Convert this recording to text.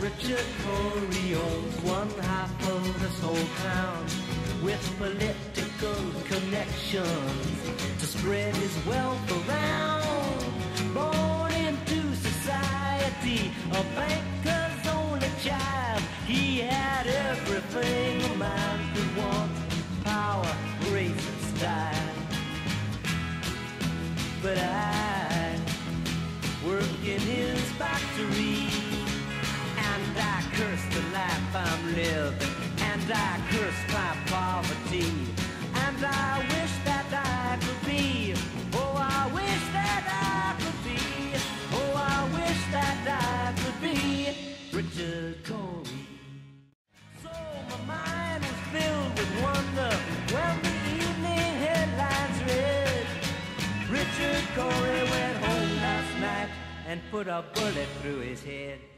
Richard Cory owns one half of this whole town, with political connections to spread his wealth around. Born into society, a banker's only child, he had everything a man could want: power, grace, and style. But I work in his factory, and I curse the life I'm living, and I curse my poverty, and I wish that I could be, oh, I wish that I could be, oh, I wish that I could be Richard Cory. So my mind is filled with wonder when the evening headlines read, Richard Cory went home last night and put a bullet through his head.